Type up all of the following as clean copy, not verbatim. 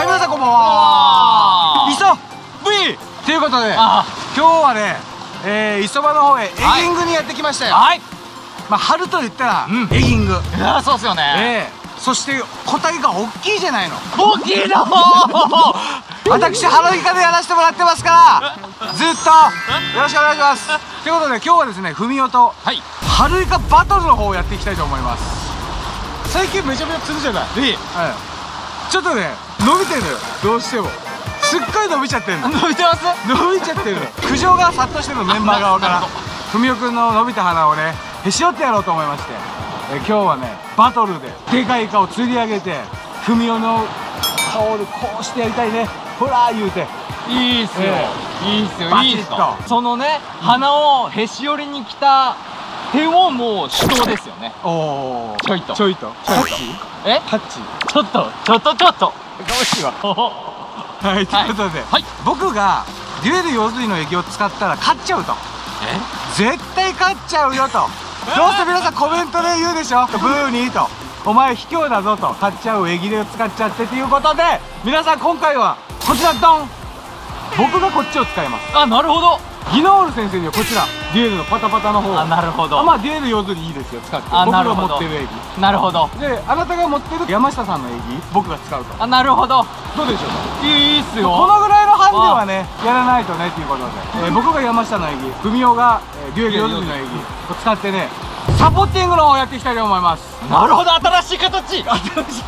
はい、皆さんこんばんは。いそ V ということで、今日はね、磯場の方へエギングにやってきましたよ。はい。まあ春と言ったらエギング。いや、そうですよね。そして小竹が大きいじゃないの。大きいの。私ハロイカでやらせてもらってますから、ずっとよろしくお願いします。ということで今日はですね、文雄とハロイカバトルの方をやっていきたいと思います。最近めちゃめちゃ釣るじゃない。ちょっとね、伸びてるのよ、どうしても。すっごい伸びちゃってるの。伸びてます？伸びちゃってるの。苦情が殺到してるの、メンバー側から。文雄くんの伸びた鼻をね、へし折ってやろうと思いまして、今日はね、バトルででかいイカを釣り上げて、文雄の顔でこうしてやりたいね、ほらー言うて。いいっすよ、いいっすよ、いいっすよ。そのね、鼻をへし折りに来た手をもう手動ですよね。おお、ちょいとちょいとタッチ、え、タッチ、ちょっとちょっとちょっとかわしいわ。はい、ということで僕がデュエル用水の液を使ったら勝っちゃうと、絶対勝っちゃうよと、どうせ皆さんコメントで言うでしょ、ブーニーと、お前卑怯だぞと、勝っちゃう液を使っちゃってということで、皆さん今回はこちらドン、僕がこっちを使います。あ、なるほど。ギノール先生にはこちらデュエルのパタパタの方、あ、なるほど、あ、まあデュエル用途にいいですよ、使って、僕が持ってる液、なるほど、で、あなたが持ってる山下さんの液僕が使うと、あ、なるほど、どうでしょう。いいっすよ、このぐらいのハンデはねやらないとねということで、僕が山下の液、文雄がデュエル用途の液を使ってね、サポーティングの方をやっていきたいと思います。なるほど、新しい形、新しい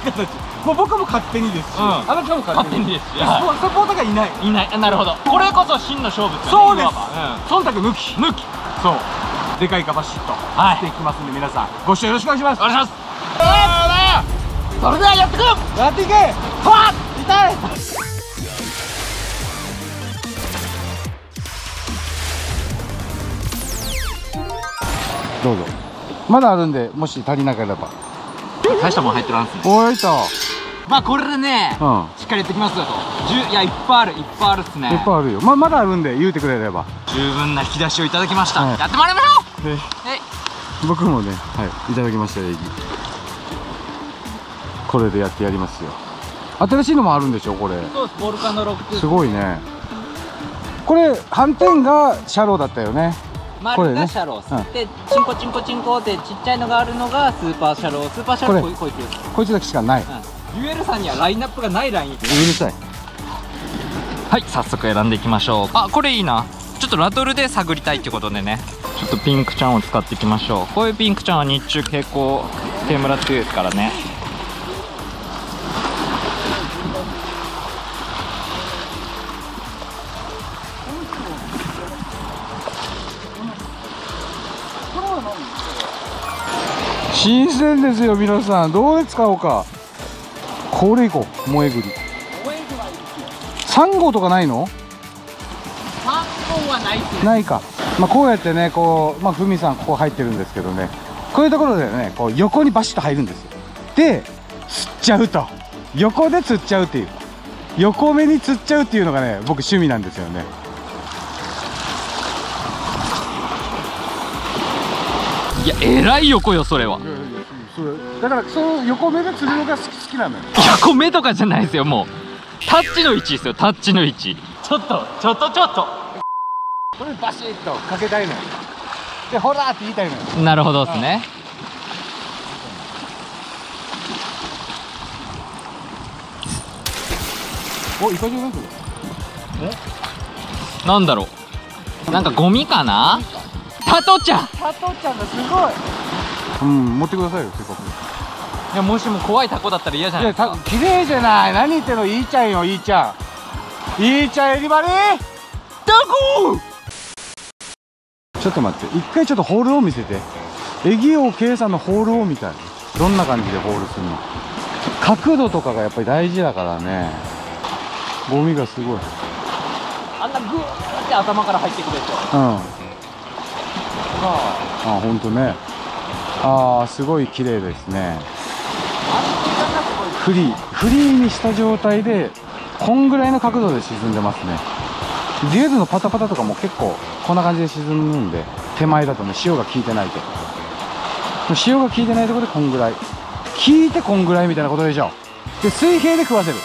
形、もう僕も勝手にですし、あなたも勝手にですし、サポーターがいない、いない、なるほど、これこそ真の勝負ですよね。そうです、忖度抜き抜き、そうでかいかバシッとしていきますんで、皆さんご視聴よろしくお願いします。お願いします。それではやってく、やっていけ、はっ、痛い。どうぞ、まだあるんで、もし足りなければ。大したもん入ってるんですね。おいと、まあこれでね、しっかりやってきますよと。いや、いっぱいある、いっぱいあるっすね。いっぱいあるよ。まあまだあるんで言うてくれれば十分な引き出しをいただきました。やってもらいましょう。はい、僕もね、はい、いただきましたよ。これでやってやりますよ。新しいのもあるんでしょこれ。そうです、ボルカノ6、すごいね。これ反転がシャローだったよね。丸がシャローで、チンコチンコチンコってちっちゃいのがあるのがスーパーシャロー、スーパーシャローこいつだけしかない。デュエルさんにはラインナップがないライン。うるさい。はい、早速選んでいきましょう。あ、これいいな。ちょっとラドルで探りたいってことでね、ちょっとピンクちゃんを使っていきましょう。こういうピンクちゃんは日中蛍光ケムラ強いですからね。新鮮ですよ皆さん、どうで使おうか。これいこう、萌えぐり3号とかないの？3号はない、ないか。まあ、こうやってね、こう、まあ、ふみさんここ入ってるんですけどね、こういうところでね、こう横にバシッと入るんですよ。で釣っちゃうと、横で釣っちゃうっていう、横目に釣っちゃうっていうのがね、僕趣味なんですよね。いや、えらい横よ、それは。だから、その横目で釣るのが好きなのよ。横目とかじゃないですよ、もう。タッチの位置ですよ、タッチの位置。ちょっと、ちょっと、ちょっと。これバシッとかけたいのよ。で、ほらーって言いたいのよ。なるほどですね。お、イカじゃなくて。え？なんだろう。なんかゴミかな。タトちゃん、タトちゃんがすごい。うん、持ってくださいよ、せっかく。いや、もしも怖いタコだったら嫌じゃないですか。綺麗じゃない、何言ってんの、いいちゃんよ、いいちゃん。いいちゃん、エリバリー。タコ。ちょっと待って、一回ちょっとホールを見せて。エギオケイさんのホールを見たい。どんな感じでホールするの。角度とかがやっぱり大事だからね。ゴミがすごい。あんなグーって頭から入ってくるでしょ。うん。あ、本当ね。ああ、すごい綺麗ですね。フリーにした状態でこんぐらいの角度で沈んでますね。デュエルのパタパタとかも結構こんな感じで沈むんで、手前だとね、潮が効いてないと、潮が効いてないところでこんぐらい、効いてこんぐらいみたいなことでしょ。で、水平で食わせる、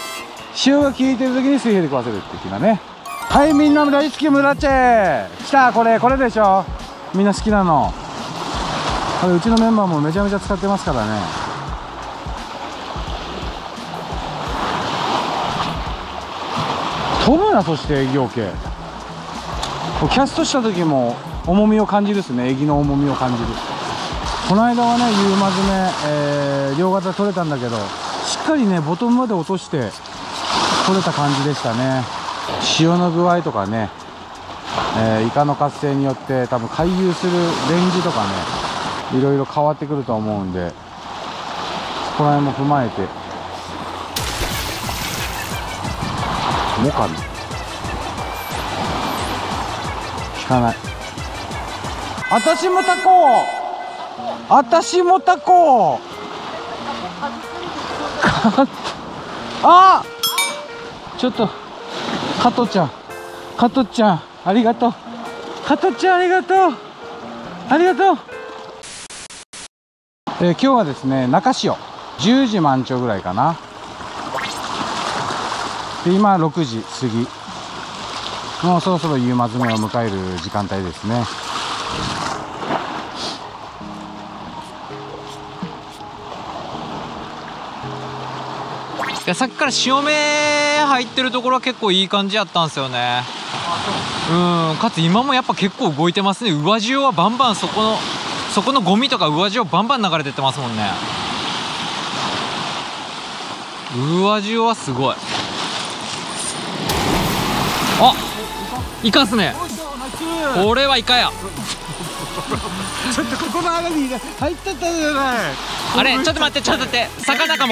潮が効いてる時に水平で食わせるっていうなね。はい、みんな大好きムラチェ来た。これでしょ、みんな好きなの。これうちのメンバーもめちゃめちゃ使ってますからね。飛ぶな。そしてエギオケキャストした時も重みを感じるですね。エギの重みを感じる。この間はね、夕間詰め、両肩取れたんだけど、しっかりねボトムまで落として取れた感じでしたね。潮の具合とかね、イカの活性によって多分回遊するレンジとかね、いろいろ変わってくると思うんで、そこら辺も踏まえて。モカミ聞かない。あたしもタコあっ、ちょっと加トちゃんありがとう。ありがとう。今日はですね、中潮10時満潮ぐらいかな。で今6時過ぎ、もうそろそろ夕間詰めを迎える時間帯ですね。さっきから潮目入ってるところは結構いい感じやったんですよね。うん、かつ今もやっぱ結構動いてますね。上潮はバンバン、そこのゴミとか上潮バンバン流れてってますもんね。上潮はすごい。あ、イカっすね。これはイカや。ちょっとここの穴に入ってたじゃない。あれ、ちょっと待って。魚か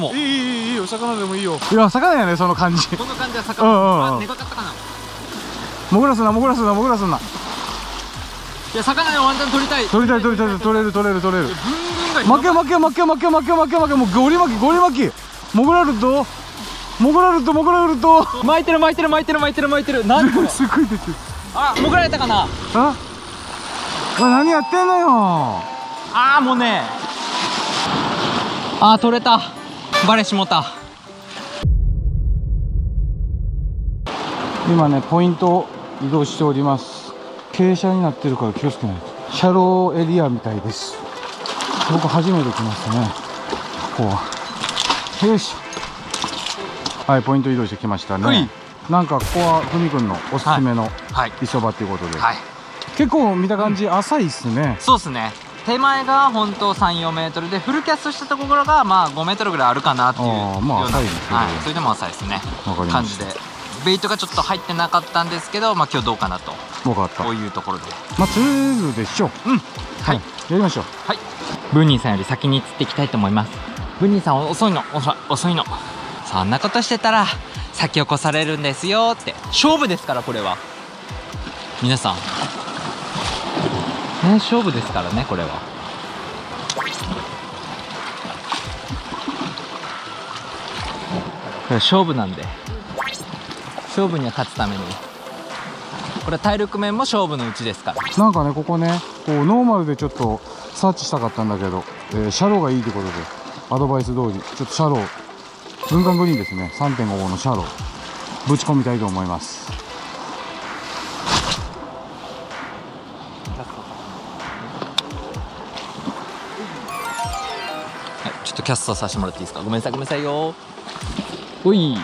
も。いいよ、魚でもいいよ。いや、魚やね、その感じ。この感じは魚。あ、ネコかったかな。潜らすな。いや、魚のワンタン取りたい。取れる。負け。もうゴリ巻き。潜られると。巻いてる。なんこれ。すごい出てる。あ、潜られたかな。あ、何やってんのよ。ああ、もうね。あー、取れた。バレしもた。今ね、ポイントを移動しております。傾斜になってるから気をつけないと。シャローエリアみたいです。僕初めて来ましたね、ここは。よいしょ。はい、ポイント移動してきましたね。なんかここはふみくんのおすすめの磯場ということで、はいはい、結構見た感じ、うん、浅いっすね。そうっすね。手前が本当3、4メートルで、フルキャストしたところがまあ5メートルぐらいあるかなっていう。まあ浅いですけど、はい、それでも浅いですね。わかりました。感じでベイトがちょっと入ってなかったんですけど、まあ今日どうかなと。分かった。こういうところでまあ釣るでしょう。うん、はい、やりましょう。はい、ブンニーさんより先に釣っていきたいと思います。ブンニーさん遅いの。そんなことしてたら先を越されるんですよって。勝負ですから、これは皆さん、勝負ですからね、これは。これ勝負なんで、勝負には勝つために、これ体力面も勝負のうちですから。なんかね、ここね、こうノーマルでちょっとサーチしたかったんだけど、シャローがいいってことで、アドバイス通りちょっとシャロー、軍艦グリーンですね、 3.5 号のシャローぶち込みたいと思います。はい、ちょっとキャストさせてもらっていいですか。ごめんなさいよ。おいポイント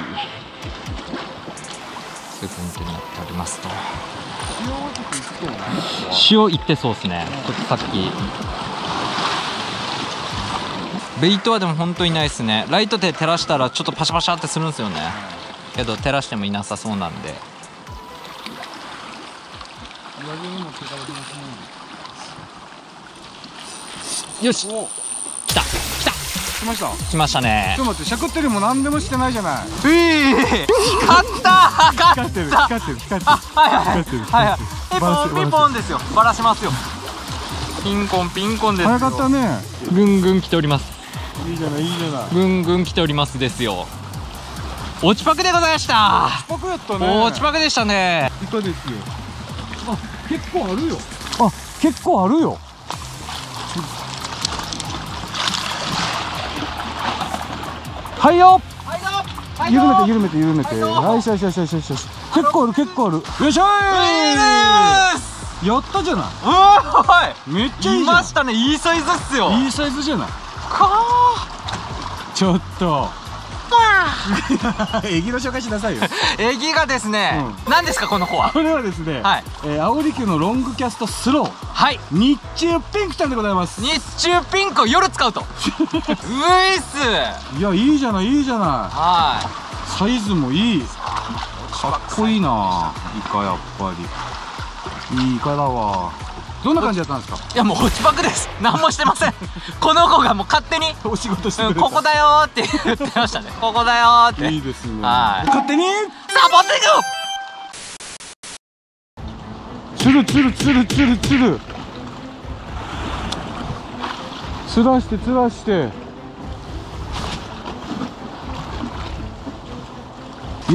になっておりますと、潮いってそうですね。ちょっとさっきベイトはでも本当にいないですね。ライトで照らしたらちょっとパシャパシャってするんですよね、けど照らしてもいなさそうなんで。よし、来ましたね。ちょっと待って、しゃくってるも何でもしてないじゃない。光ってる。はい。ピンポンですよ。バラしますよ。ピンコンです。早かったね。ぐんぐん来ております。いいじゃない。ぐんぐん来ておりますですよ。落ちパクでございました。落ちパクでしたね。いかですよ。あ、結構あるよ。はいよ。緩めてよいしょよいしょよいしょよいしょ、結構あるよいしょー、やったじゃない。おい、めっちゃいいじゃん。いましたね、いいサイズっすよ。いいサイズじゃないかー。ちょっとエギの紹介しなさいよ。エギがですね、何ですかこの子は。これはですね、青利休のロングキャストスロー、はい、日中ピンクちゃんでございます。日中ピンクを夜使うと。ウイス、いや、いいじゃない、いいじゃない。はい、サイズもいい、かっこいいな。イカ、やっぱりいいからはどんな感じだったんですか。いや、もう落ちパクです。何もしてません。この子がもう勝手にお仕事してくれた。ここだよーって言ってましたね。ここだよーって。いいですね。勝手にサボっていく。つるつらしてい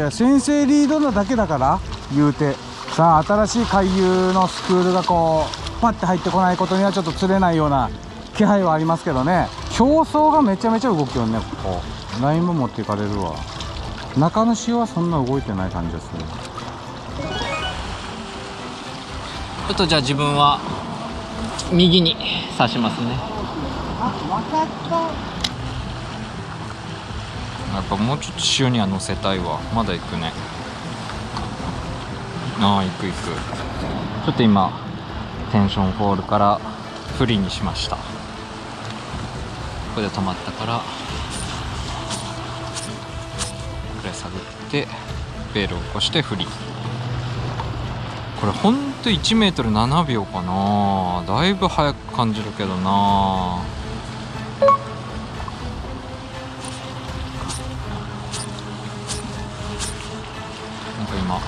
や先生リードなだけだから言うて。さあ、新しい回遊のスクールがこうパッて入ってこないことにはちょっと釣れないような気配はありますけどね。表層がめちゃめちゃ動くよね。ここラインも持っていかれるわ。中の潮はそんな動いてない感じですね。ちょっとじゃあ自分は右に刺しますね。やっぱもうちょっと潮には乗せたいわ。まだ行くね。行く。ちょっと今テンションホールから不利にしました。ここで止まったからこれ探ってベールを起こして不利。これほんと 1m7 秒かな。だいぶ速く感じるけどな。なんか今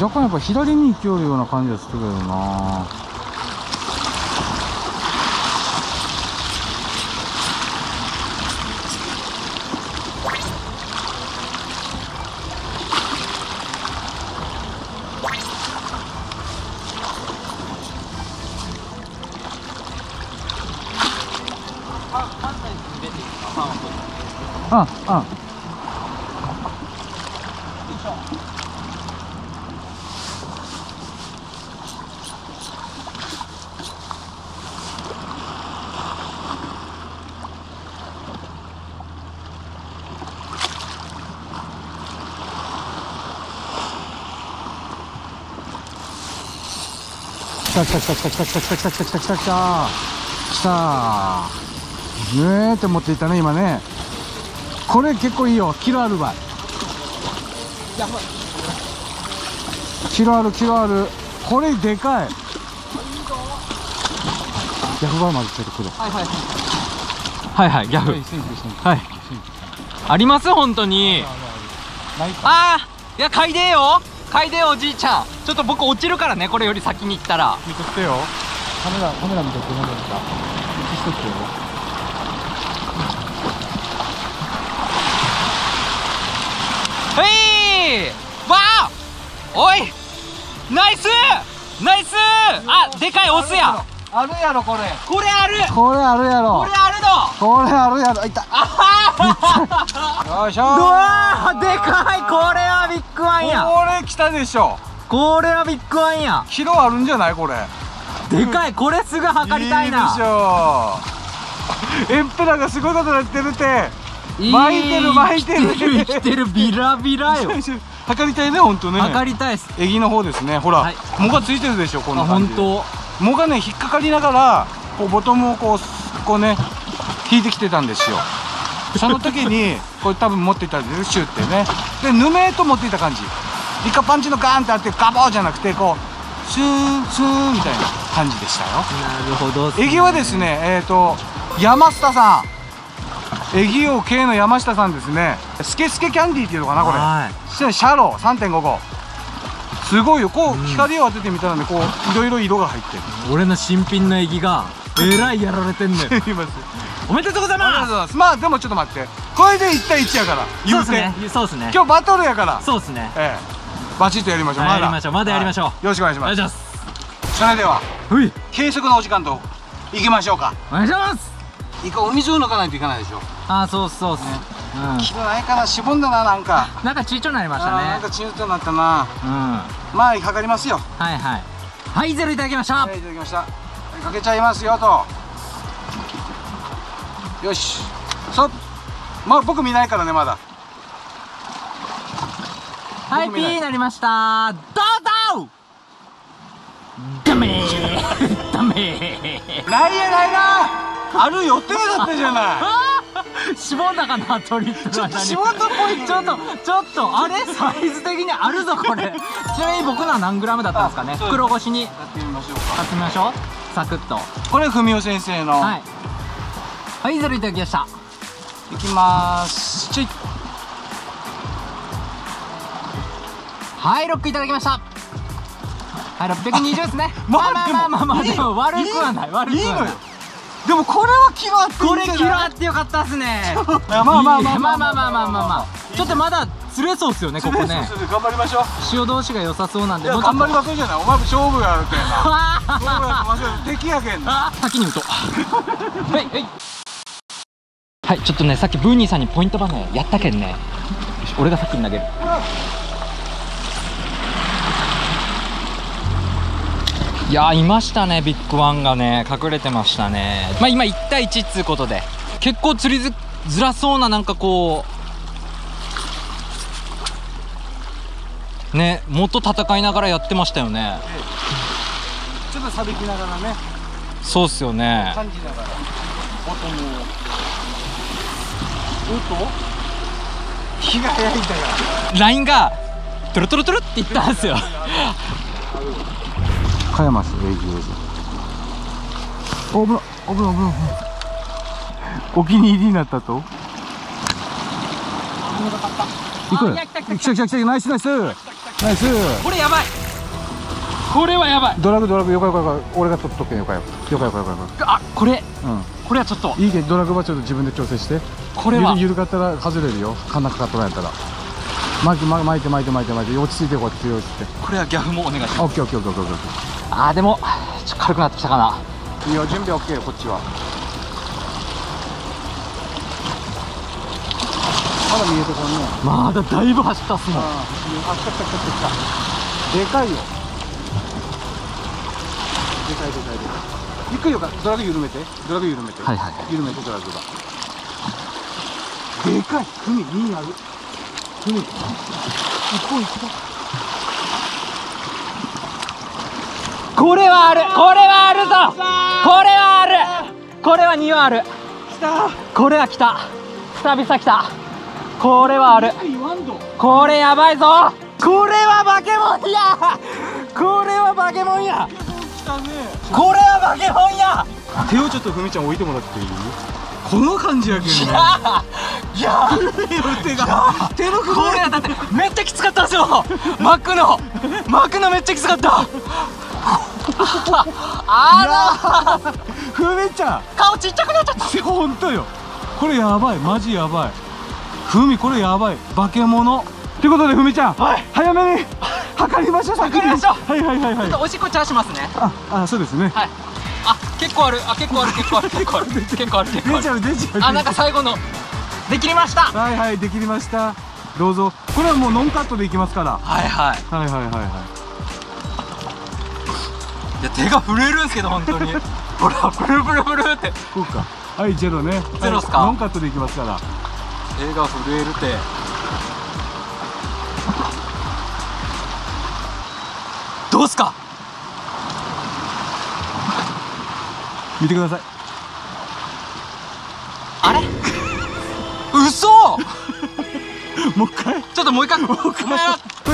若干やっぱ左に行きよるような感じがするけどな。来たねえって持っていたね、今ね。これ結構いいよ、キロあるわ。キロある。これでかい。ギャフバーまでついてくる。はいギャフあります。本当に。いや、嗅いでよおじいちゃん。ちょっと僕落ちるからね、これより先に行ったら。見とってよ。カメラ見とってもらえますか。映しとってよ。わあ、おい、ナイス。あ、でかいオスや。あるやろこれ。これあるやろ。いた。よいしょ。うわー、でかい。これはビッグワンや。これ来たでしょ。これはビッグワンや。キロあるんじゃないこれ。でかい。これすぐ測りたいな。いいでしょう。エンペラーがすごいことなってるって。巻いてる。生きてるビラビラよ。測りたいね、本当ね。測りたいです。エギの方ですね。ほら、藻がついてるでしょこの感じ。本当。藻がね、引っかかりながらこうボトムをこうね引いてきてたんですよ。その時にこれ多分持っていたんですよ、シュってね。でヌメーと持っていた感じ。イカパンチのガーンってあってガボーじゃなくて、こうスースーみたいな感じでしたよ。なるほど。エギはですね、山下さん、エギ王系の山下さんですね。スケスケキャンディーっていうのかなこれ。シャロー 3.5 号すごいよ。こう光を当ててみたらね、こういろいろ色が入ってる。俺の新品のエギがえらいやられてんねん。おめでとうございます。まあでもちょっと待って、これで1対1やから言うて、そうですね、今日バトルやから、そうですね、バチッとやりましょう。まだやりましょう、まだやりましょう。よろしくお願いします。それでは軽食のお時間といきましょうか。お願いします。一回お水を抜かないといけないでしょ。ああそうそうですね。気分ないかな、しぼんだな、なんかちいちょになりましたね。なんかちいちょになったな。まあ測りますよ。はいはいはい、ゼロいただきました。いただきました。かけちゃいますよと。よし、そっ、まあ僕見ないからね、まだ。はい、ピーになりました。どうぞ。ダメーダメー、ないやないな、ある予定だったじゃない。しぼんだかな、鳥ちょっとしぼんだっぽい。ちょっとあれ、サイズ的にあるぞこれ。ちなみに僕のは何グラムだったんですかね。袋越しにやってみましょうか。やってみましょう、サクッと。これ文雄先生の、はいはい、ゼロいただきました。いきまーす。ちょい、はい、ロックいただきました。はい、620ですね。まあまあまあまあ、でも悪くはない、悪くはない。でもこれはキロあって、これキロあってよかったですね。まあまあまあまあまあまあまあまあ、ちょっとまだ釣れそうですよね、ここね。頑張りましょう。潮同士が良さそうなんで。頑張りましょうじゃない。お前も勝負があるってな。勝負がまず敵やけんな。先に打とう。はいはい。はい、ちょっとね、さっきブーニーさんにポイントバネやったけんね。俺が先に投げる。いやー、いましたね、ビッグワンがね、隠れてましたね。まあ今1対1っつうことで、結構釣りづらそうな、なんかこうね、元戦いながらやってましたよね。ちょっとさびきながらね。そうっすよね。感じながら。あともう、気が早いんだから。ラインがトロトロトロっていったんですよ。加山市営業所。おぶろ。お気に入りになったと。いくら。来た。ナイス。これやばい。これはやばい。ドラグよか。俺が取っとけんよか。あ、これ。これはちょっと。いいけどドラグはちょっと自分で調整して。これは。緩かったら外れるよ。かなかか取られたら。巻いて落ち着いてこうやって強いって。これはギャフもお願いします。オッケー。あーでもちょっと軽くなってきたかな。いいよ、準備 OK よ。こっちはまだ見えてこんね。まだだいぶ走ったっすもん。走った。でかい。ゆっくりよか。ドラグ緩めて。はい、緩めてドラグが。でかい。2ある。1本。これはあるぞ。これは2はある。きた。これは来た。久々来た。これはある。これやばいぞ。これは化け物や。これは化け物や。手をちょっとふみちゃん置いてもらっていい？この感じやけど。いやー。手の震え。これはだってめっちゃきつかったですよ。巻くのめっちゃきつかった。あらふみちゃん顔ちっちゃくなっちゃった。本当よ、これやばい、マジやばい。ふみ、これやばい、化け物ということで、ふみちゃん早めに測りましょう。はい。ちょっとおしっこチャーしますね。あ、そうですね。はい。あ、結構ある。あ、なんか最後のできました。はい、できました。どうぞ。これはもうノンカットでいきますから。はい。いや、手が震えるんですけど、本当に。ほら、ブルブルって。こうか。はい、ゼロね。ゼロっすか。ノンカットでいきますから。手が震えるって。どうすか。見てください。あれ。嘘。もう一回。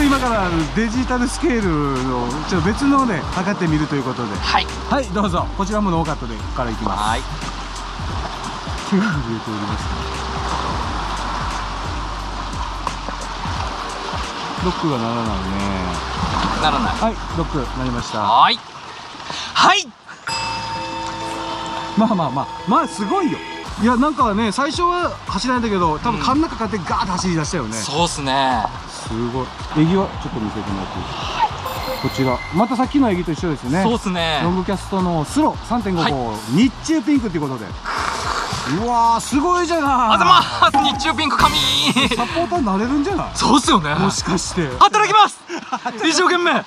今からデジタルスケールのちょっと別のね測ってみるということで、はい、どうぞ。こちらもノーカットでからいきます。はい、手が震えております。ロックがならない。はい、ロックなりました。はいまあまあまあまあすごいよ。いやなんかね、最初は走らないんだけど、多分缶の中からガーッと走り出したよね。そうっすね、すごい。えぎはちょっと見せてもらっていいですか。こちらまたさっきのえぎと一緒ですね。そうっすね。ロングキャストのスロ 3.5 号、日中ピンクということで。うわー、すごいじゃない。あざまーす。日中ピンク神ー。サポーターなれるんじゃない。そうっすよね。もしかして働きます一生懸命。は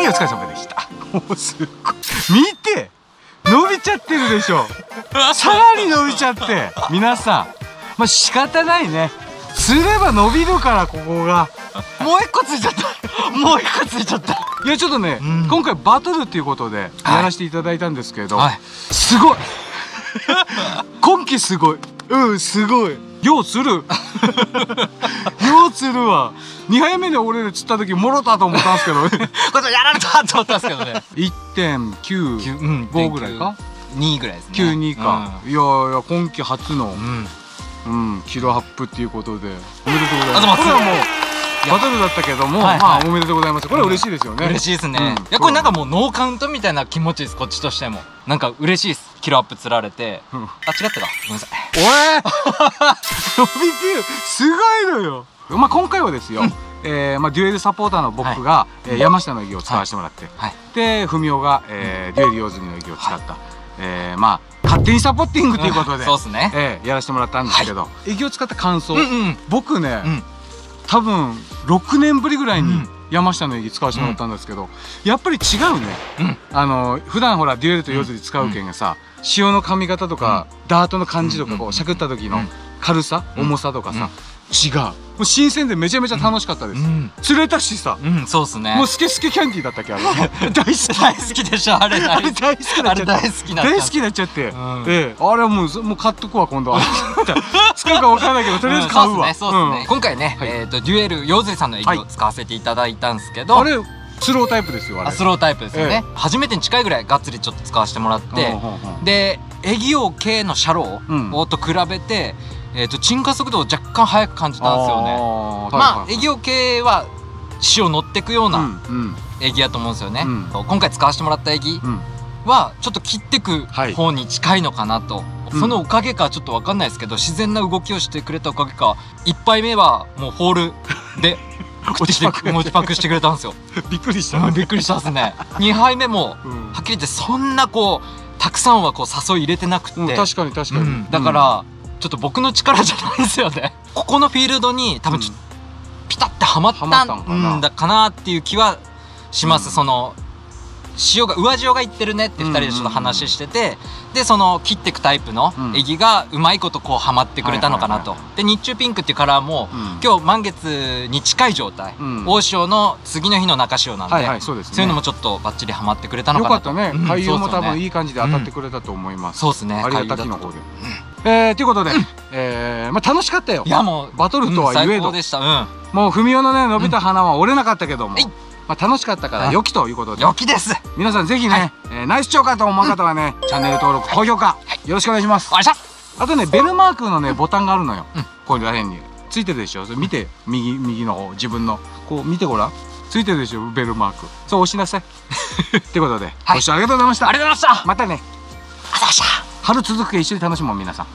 い、お疲れ様でした。おすごい、見て伸びちゃってるでしょさらに伸びちゃって。皆さん、まあ仕方ないね。すれば伸びるから。ここがもう一個ついちゃった。もう一個ついちゃった。いやちょっとね、今回バトルっていうことでやらせていただいたんですけど、はい、すごい今季すごい。うん、すごい。ようするようするわ。2杯目で折れるっつった時もろたと思ったんですけどねこれやられたと思ったんですけどね 1.95 ぐらいか2ぐらいですね。92か、うん、いやいや今季初の、うん、キロアップっていうことでおめでとうございます。これはもうバトルだったけども、まあおめでとうございます。これは嬉しいですよね。嬉しいですね。いやこれなんかもうノーカウントみたいな気持ちです。こっちとしてもなんか嬉しいです。キロアップ釣られて、あ、違ったか、ごめんなさい。おえ伸びきるすごいのよ。まあ今回はですよ、まあデュエルサポーターの僕が山下のえぎを使わせてもらって、で文雄がデュエル用済みのえぎを使った、まあ勝手にサポーティングということでやらせてもらったんですけど、えぎを使った感想、僕ね、多分6年ぶりぐらいに山下のえぎ使わせてもらったんですけど、やっぱり違うね。普段ほらデュエルと夜釣り使うけんがさ、潮の髪型とかダートの感じとか、こうしゃくった時の軽さ重さとかさ、違う。もう新鮮でめちゃめちゃ楽しかったです。釣れたしさ、そうっすね。もうスケスケキャンディーだったっけあれ。大好き大好きでしょあれ。あれ大好きなっちゃって。大好きになっちゃって。あれはもう買っとくわ今度。使うかわからないけどとりあえず買うわ。今回ね、デュエルヨウズリさんのえぎを使わせていただいたんですけど。あれスロータイプですよあれ。スロータイプですよね。初めてに近いぐらいがっつりちょっと使わせてもらって、でえぎ王系のシャローと比べて。沈下速度を若干速く感じたんですよね。まあえぎ王系は潮乗ってくようなえぎやと思うんですよね。今回使わせてもらったえぎはちょっと切ってく方に近いのかなと、そのおかげかちょっと分かんないですけど、自然な動きをしてくれたおかげか、1杯目はもうホールで持ちパクしてくれたんですよ。びっくりしたびっくりしたですね。2杯目もはっきり言ってそんなこうたくさんはこう誘い入れてなくて、確かに確かに、だからちょっと僕の力じゃないですよね。ここのフィールドに多分ピタッてはまったんだかなっていう気はします。その潮が上潮がいってるねって2人でちょっと話してて、でその切ってくタイプのえぎがうまいことこうはまってくれたのかなと。で日中ピンクっていうカラーも今日満月に近い状態、大潮の次の日の中潮なんで、そういうのもちょっとバッチリはまってくれたのかなと。よかったね。海流も多分いい感じで当たってくれたと思います。そうですね。ありがたきの方でということで、まあ楽しかったよ。いやもうバトルとは言えど、もう文雄のね伸びた花は折れなかったけども、まあ楽しかったから良きということで。良きです。皆さんぜひね、ナイス聴感と思う方はね、チャンネル登録高評価よろしくお願いします。あとねベルマークのねボタンがあるのよ。これらへんについてるでしょ。それ見て右の方自分のこう見てごらん。ついてるでしょベルマーク。そう押しなさい。ということでご視聴ありがとうございました。ありがとうございました。またね。春続く一緒に楽しもう皆さん。